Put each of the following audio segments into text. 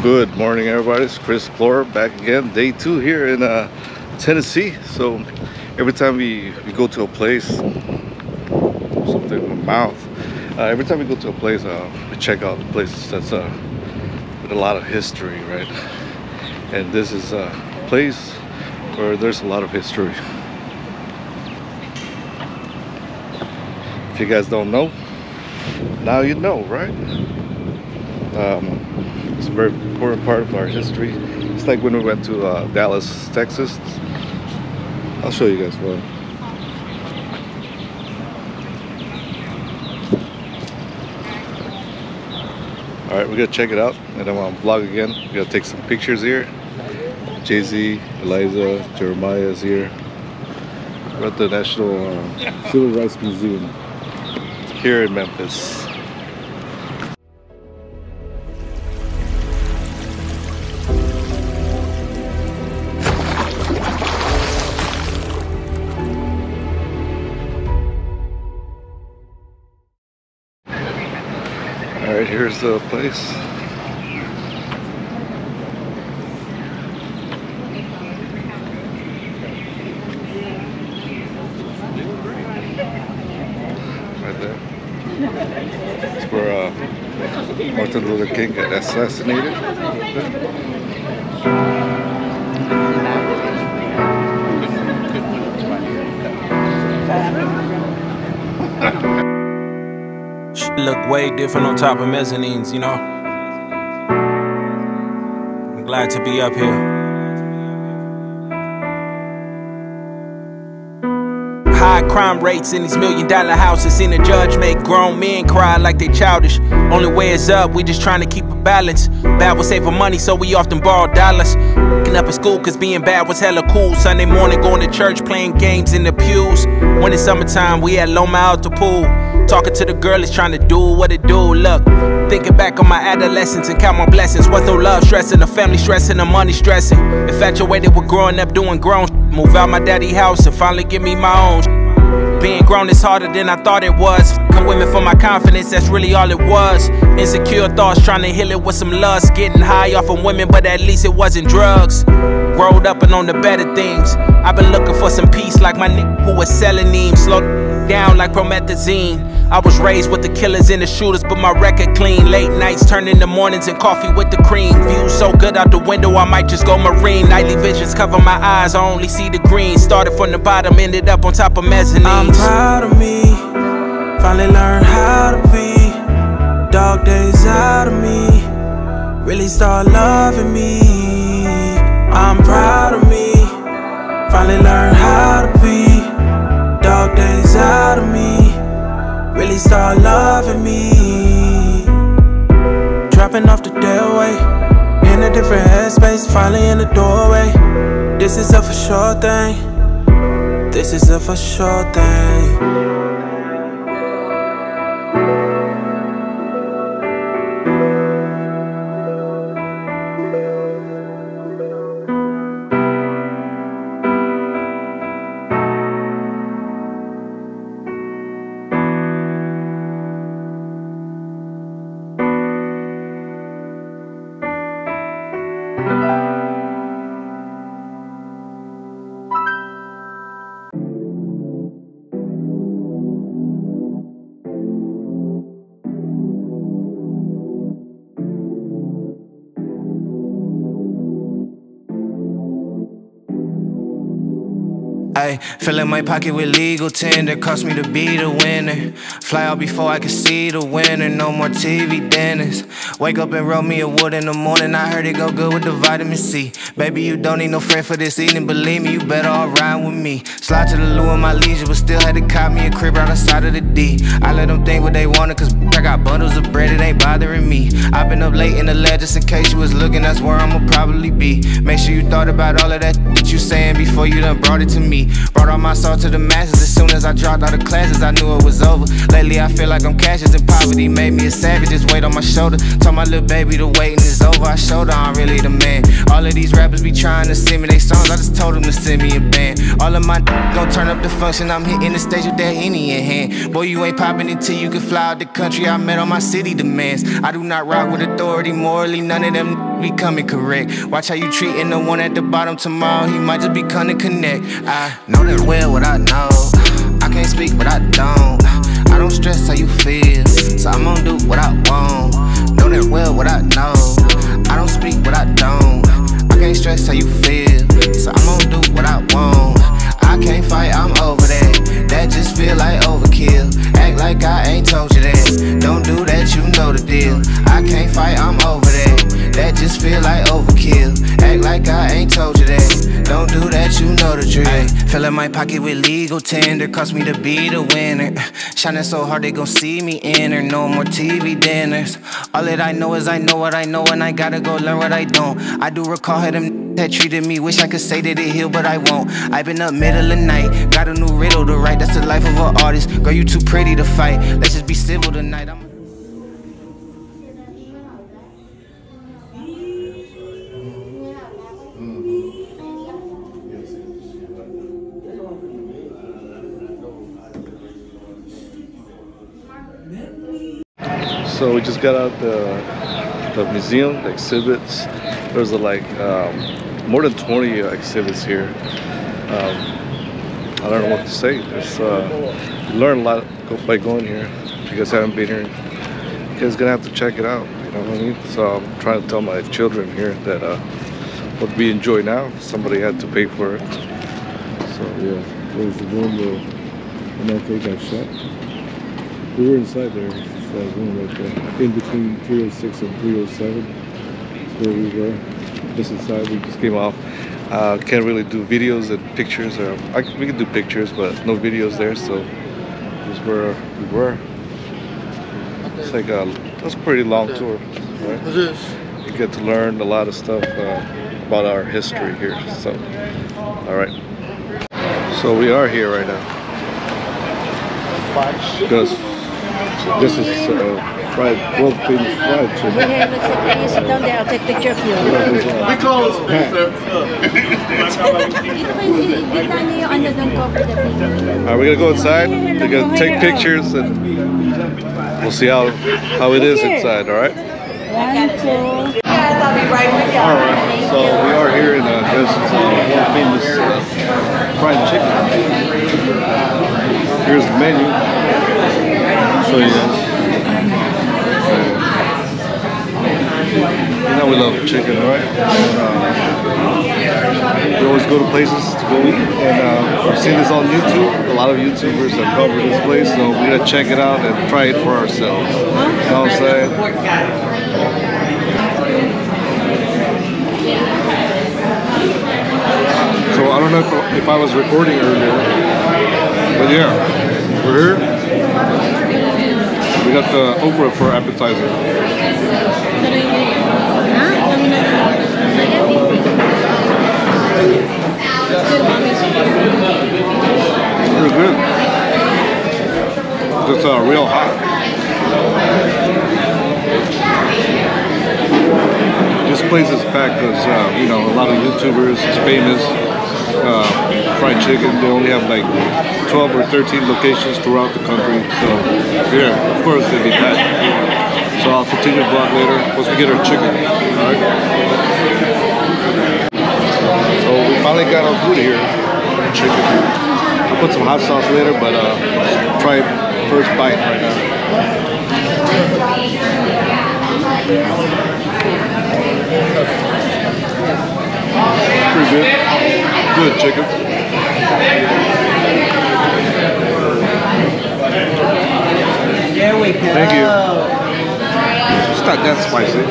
Good morning, everybody. It's Kris Plorer back again, day two here in Tennessee. So every time we go to a place, something in my mouth. Every time we go to a place, we check out places that's with a lot of history, right? And this is a place where there's a lot of history. If you guys don't know, now you know, right? It's a very important part of our history. It's like when we went to Dallas, Texas. I'll show you guys what. All right, we're gonna check it out, and I want to vlog again. We're gonna take some pictures here. Jay-Z, Eliza, Jeremiah is here. We're at the National Civil Rights Museum here in Memphis. Alright, here's the place. Right there. It's where Martin Luther King got assassinated. Look way different on top of mezzanines, you know. I'm glad to be up here. High crime rates in these $1 million houses. Seen a judge make grown men cry like they childish. Only way is up, we just trying to keep a balance. Bad was saving money, so we often borrow dollars. Up at school, cause being bad was hella cool. Sunday morning going to church, playing games in the pews. When it's summertime, we at Loma out the pool. Talking to the girl is trying to do what it do. Look, thinking back on my adolescence and count my blessings. Went through love stressing, the family stressing, the money stressing. Infatuated with growing up, doing grown. Move out my daddy's house and finally give me my own. Being grown is harder than I thought it was. Women for my confidence, that's really all it was. Insecure thoughts, trying to heal it with some lust. Getting high off of women, but at least it wasn't drugs. Rolled up and on the better things. I've been looking for some peace like my nigga who was selenium. Slow down like promethazine. I was raised with the killers and the shooters, but my record clean. Late nights turn into mornings and coffee with the cream. View so good out the window, I might just go marine. Nightly visions cover my eyes, I only see the green. Started from the bottom, ended up on top of mezzanines. I'm proud of me. Finally learned how to be. Dog days out of me. Really start loving me. I'm proud of me. Finally learned how to be. Dog days out of me. Really start loving me. Dropping off the doorway. In a different headspace. Finally in the doorway. This is a for sure thing. This is a for sure thing. Fill in my pocket with legal tender. Cost me to be the winner. Fly out before I can see the winner. No more TV dinners. Wake up and roll me a wood in the morning. I heard it go good with the vitamin C. Baby, you don't need no friend for this evening. Believe me, you better all ride with me. Slide to the loo in my leisure, but still had to cop me a crib right outside of the D. I let them think what they wanted, cause I got bundles of bread, it ain't bothering me. I've been up late in the lab just in case you was looking. That's where I'ma probably be. Make sure you thought about all of that you saying before you done brought it to me. Brought all my soul to the masses. As soon as I dropped out of classes, I knew it was over. Lately I feel like I'm cautious, and poverty made me a savage. Just weight on my shoulder. Told my little baby the waiting is over. I showed her I'm really the man. All of these rappers be trying to send me they songs, I just told them to send me a band. All of my gon' turn up the function. I'm hitting the stage with that Henny in hand. Boy, you ain't popping until you can fly out the country. I met on my city demands. I do not rock with authority morally. None of them be coming correct. Watch how you treating the one at the bottom. Tomorrow he might just be coming connect. I know that well what I know. I can't speak what I don't. I don't stress how you feel, so I'm gon' do what I want. Know that well what I know. I don't speak what I don't. I can't stress how you feel, so I'm gon' do what I want. I can't fight, I'm over that. That just feel like overkill. Act like I ain't told you that. Don't do that, you know the deal. I can't fight, I'm over that. That just feel like overkill. Act like I ain't told you that. Don't do that, you know the drill. Fill in my pocket with legal tender. Cost me to be the winner. Shining so hard they gon' see me enter. No more TV dinners. All that I know is I know what I know, and I gotta go learn what I don't. I do recall how them that treated me. Wish I could say that it healed, but I won't. I've been up middle of night. Got a new riddle to write. That's the life of an artist. Girl, you too pretty to fight. Let's just be civil tonight. I'm so we just got out the museum, the exhibits. There's like more than 20 exhibits here. I don't know what to say. There's, you learn a lot by going here. If you guys haven't been here, you guys gonna have to check it out. You know what I mean? So I'm trying to tell my children here that what we enjoy now, somebody had to pay for it. So yeah, there's the room where they got shot. We were inside there. It's that room right there, in between 306 and 307. Where we were just inside, we just came off. Can't really do videos and pictures, or we can do pictures, but no videos there. So this is where we were. It's like that's a pretty long tour, right? You get to learn a lot of stuff about our history here. So, all right. So we are here right now. This is. Well, things fried chicken. Go ahead, let's sit down there, I'll take a picture of you. We call this pizza. Are we gonna go inside? We're gonna take pictures and we'll see how it is inside, alright? Alright, so we are here in this famous fried chicken. Here's the menu. I'll show you this. You know we love chicken, right? We always go to places to go eat, and we've seen this on YouTube. A lot of YouTubers have covered this place, so we're gonna check it out and try it for ourselves. You know what I'm saying? So I don't know if I was recording earlier, but yeah, we're here. We got the okra for appetizer. Pretty good. It's real hot. This place is packed because you know, a lot of YouTubers. It's famous fried chicken. They only have like 12 or 13 locations throughout the country. So yeah, of course they be packed. So I'll continue the vlog later once we get our chicken. All right. So we finally got our food here. Chicken. I'll put some hot sauce later, but try first bite right now. Pretty good. Good chicken. There we go. Thank you. It's not that spicy.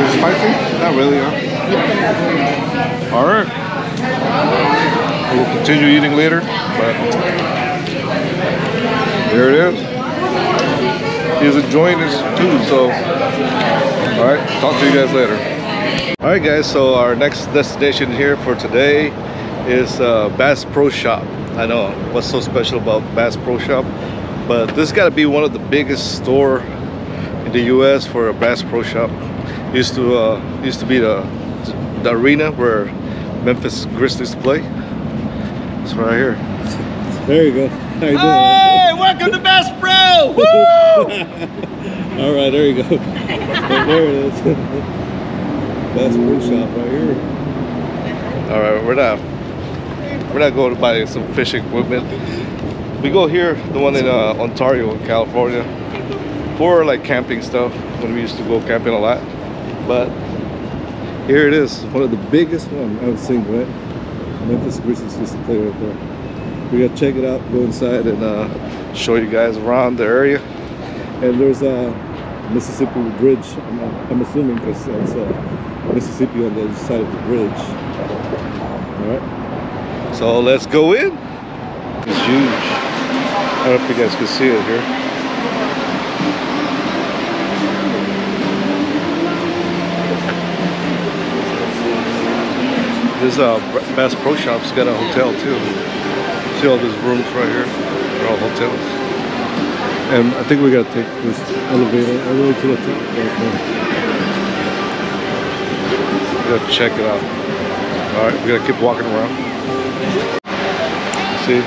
Is it spicy? Not really, huh? All right. We'll continue eating later, but there it is. He's enjoying this too, so alright, talk to you guys later. Alright guys, so our next destination here for today is Bass Pro Shop. I know what's so special about Bass Pro Shop, but this got to be one of the biggest store in the U.S. for a Bass Pro Shop. Used to be the arena where Memphis Grizzlies play. It's right here. There you go. How you doing? Hey, welcome to Bass Pro! Woo! All right, there you go. There it is. Bass Pro Shop right here. All right, we're not going to buy some fishing equipment. We go here, the one in Ontario, California, for like camping stuff when we used to go camping a lot. But here it is, one of the biggest one I've seen. Right? Memphis Grizzlies used to play right there. We gotta check it out, go inside and show you guys around the area. And there's a Mississippi Bridge, I'm assuming, because it's Mississippi on the other side of the bridge. All right. So let's go in. It's huge. I don't know if you guys can see it here. This Bass Pro Shop's got a hotel too. See all these rooms right here, they're all hotels. And I think we gotta take this elevator all the way to the top right now. We gotta check it out. All right, we gotta keep walking around. See,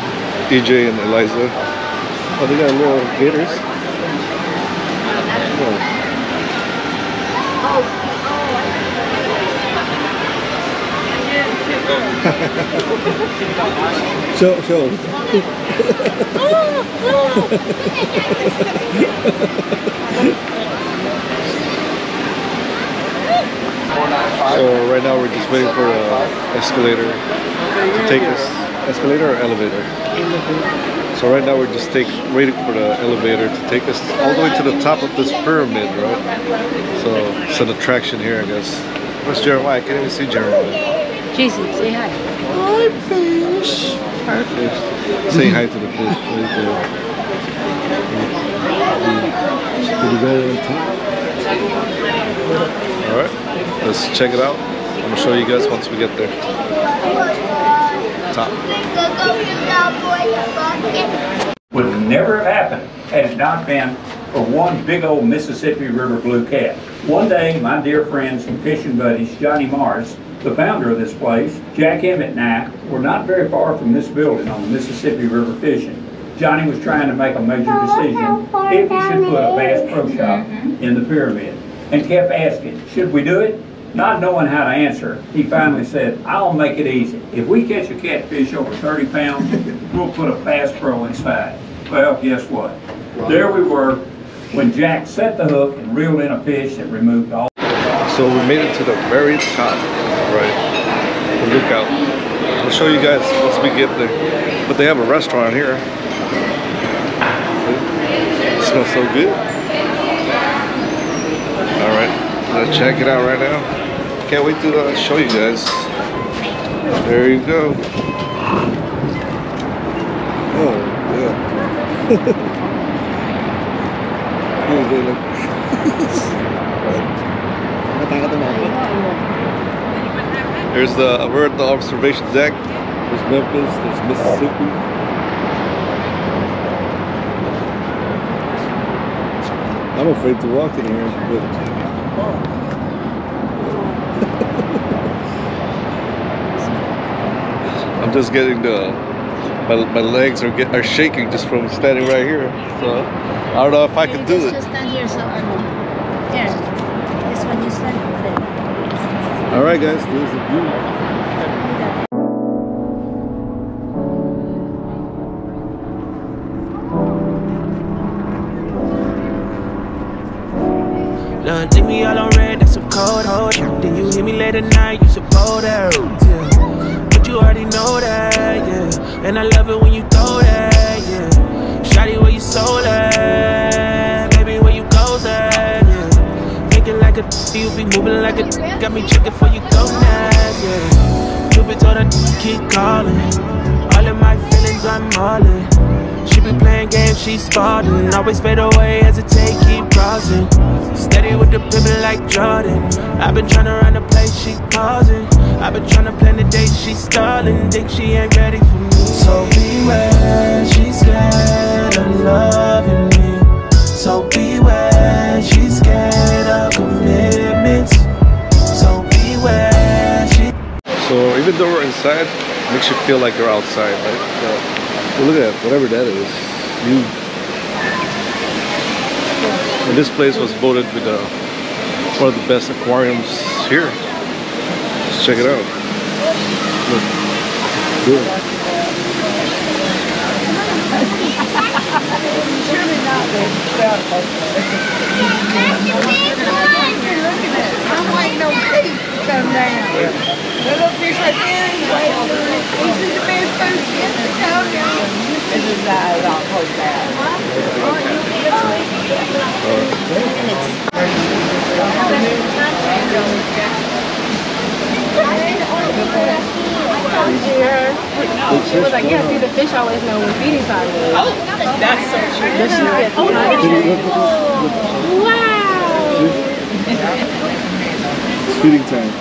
DJ and Eliza. Oh, they got little gators. Show. So right now we're just waiting for an escalator to take us. Escalator or elevator? So right now we're just waiting for the elevator to take us all the way to the top of this pyramid, right? So it's an attraction here, I guess. Where's Jeremiah? I can't even see Jeremiah. Jason, say hi. Hi, fish. Hi, fish. Say hi to the fish. Right there. All right, let's check it out. I'm gonna show you guys once we get there. Top. Would never have happened had it not been for one big old Mississippi River blue cat. One day, my dear friends and fishing buddies, Johnny Mars, the founder of this place, Jack Emmett, and I were not very far from this building on the Mississippi River fishing. Johnny was trying to make a major decision if he should put a Bass Pro Shop in the pyramid, and kept asking, should we do it? Not knowing how to answer, he finally said, I'll make it easy. If we catch a catfish over 30 pounds, we'll put a Bass Pro inside. Well, guess what? There we were when Jack set the hook and reeled in a fish that removed all. So we made it to the very top. Right, look out. I'll show you guys once we get there. But they have a restaurant here. It smells so good. All right, let's check it out right now. Can't wait to show you guys. There you go. Oh, yeah. There's we're at the observation deck. There's Memphis, there's Mississippi. I'm afraid to walk in here, but... Oh. I'm just getting my legs are shaking just from standing right here. So I don't know if I can do it. Just stand here, so there. This one you stand. All right, guys, there's the view. Now take me all on red, that's some cold hold. Then you hit me late at night, you support that, yeah. But you already know that, yeah. And I love it when you throw that, yeah. Shawty, where you sold at? Baby, where you goes at? Like a you be moving like a got me checking for you go now, yeah. You be told I keep calling. All of my feelings I'm all in. She been playing games, she's Spartan. Always fade away, hesitate, keep crossing. Steady with the pivot like Jordan. I've been trying to run the place, she pausing. I've been trying to plan the date, she's stalling. Think she ain't ready for me. So beware, she's scared of loving me. So beware, she's scared of commitments. So beware, she... So even though we're inside, it makes you feel like you're outside, right? Well, look at that, whatever that is, huge. And this place was voted with one of the best aquariums here. Let's check it out. Look, cool. I'm waiting on fish to come down. Little fish right there, he's the best fish in the town. She was like, yeah, see, the fish always know when feeding time is. Oh, that's so true. Wow. It's feeding time.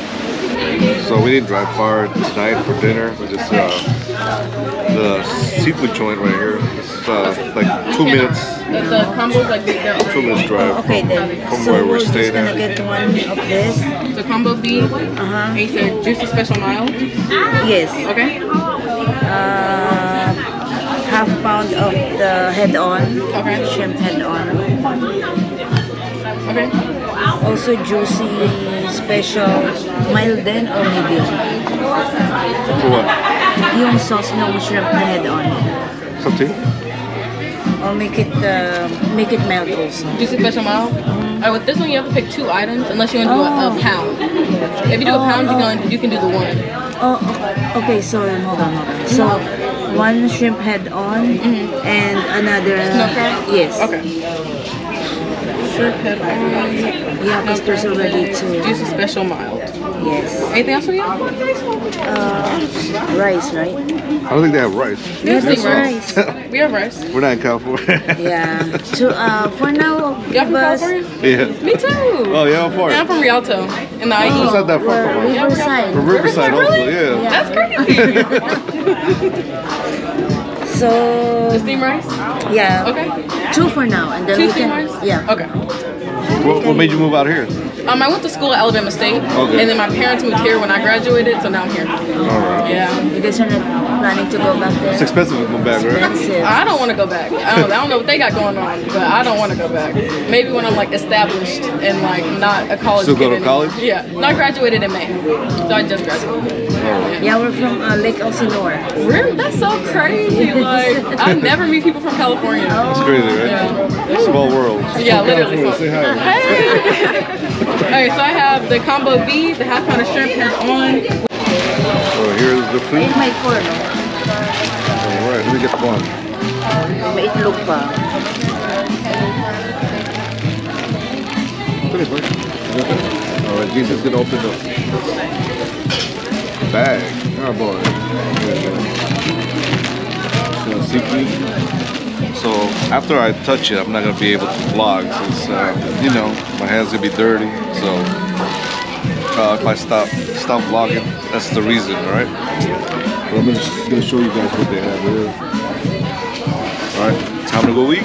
So we didn't drive far tonight for dinner. We just the seafood joint right here. It's like 2 minutes. The combo's like 2 minutes drive. Oh, okay, then. From so where we're staying at. Get the one of this. The combo B. And you said just a special mile. Yes. Okay. Half pound of the head on. Okay. Shrimp head on. Okay. Also juicy, special, mild then or medium? For what? Yung sauce na we shrimp na head on. Something? Or make it melt also. Juicy special mild? All right, with this one you have to pick 2 items unless you want to do a pound. If you do a pound, you can do the one. Oh, okay, so hold on. So, one shrimp head on and another... No fry? Yes. Okay. Shrimp head on. Yeah, because there's already 2. Juicy special mild. Yes. Anything else for you? Rice, right? I don't think they have rice. Rice. We have rice. We're not in California. Yeah. For now, y'all from California? Yeah. Me too. Oh, yeah, I'm far. I'm from Rialto. In the IE. Oh, it's not that far from Riverside. From Riverside also, really? Yeah. That's crazy. So the steamed rice? Yeah. Okay. 2 for now, and then we can. Rice? Yeah. Okay. What made you move out here? I went to school at Alabama State, and then my parents moved here when I graduated, so now I'm here. All right. Yeah. You guys are not planning to go back there? It's expensive to go back, right? I don't want to go back. I don't know what they got going on, but I don't want to go back. Maybe when I'm like established and like not a college kid. Still go to college? Yeah. No, I graduated in May, so I just graduated. Yeah, we're from Lake Elsinore. Really? That's so crazy. Like, I never meet people from California. It's crazy, right? Yeah. Small world. Yeah, literally. Say hi. Hey! Alright, so I have the combo B, the half pound of shrimp head on. So here's the food. Alright, let me get one. Alright, Jesus gonna open the bag. Oh boy. So after I touch it, I'm not gonna be able to vlog since you know, my hands gonna be dirty. So if I stop vlogging, that's the reason, right? But I'm just gonna show you guys what they have here. All right, time to go eat.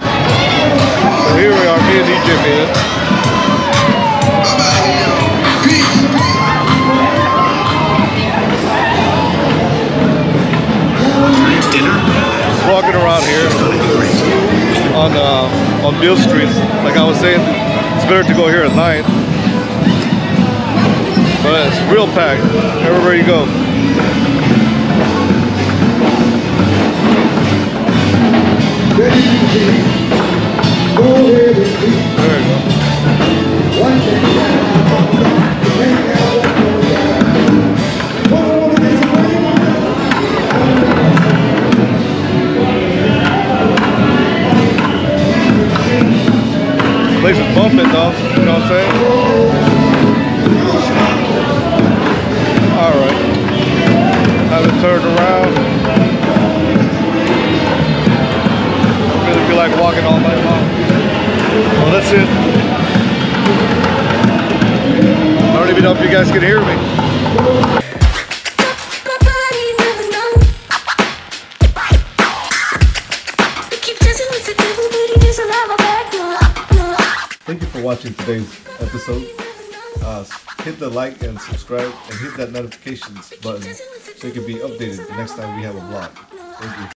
So here we are, me and DJ man. Walking around here on Beale Street, like I was saying, it's better to go here at night. But it's real packed everywhere you go. Place is bumping though, you know what I'm saying? Alright. Haven't turned around. like walking all night long. Well, that's it. I don't even know if you guys can hear me. Thank you for watching today's episode. Hit the like and subscribe and hit that notifications button so you can be updated the next time we have a vlog. Thank you.